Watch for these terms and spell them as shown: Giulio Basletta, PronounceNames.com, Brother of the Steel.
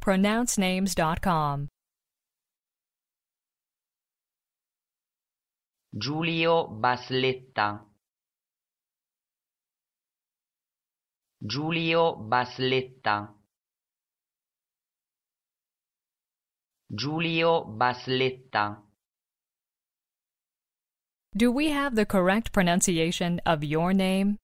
PronounceNames.com. Giulio Basletta. Giulio Basletta. Giulio Basletta. Do we have the correct pronunciation of your name?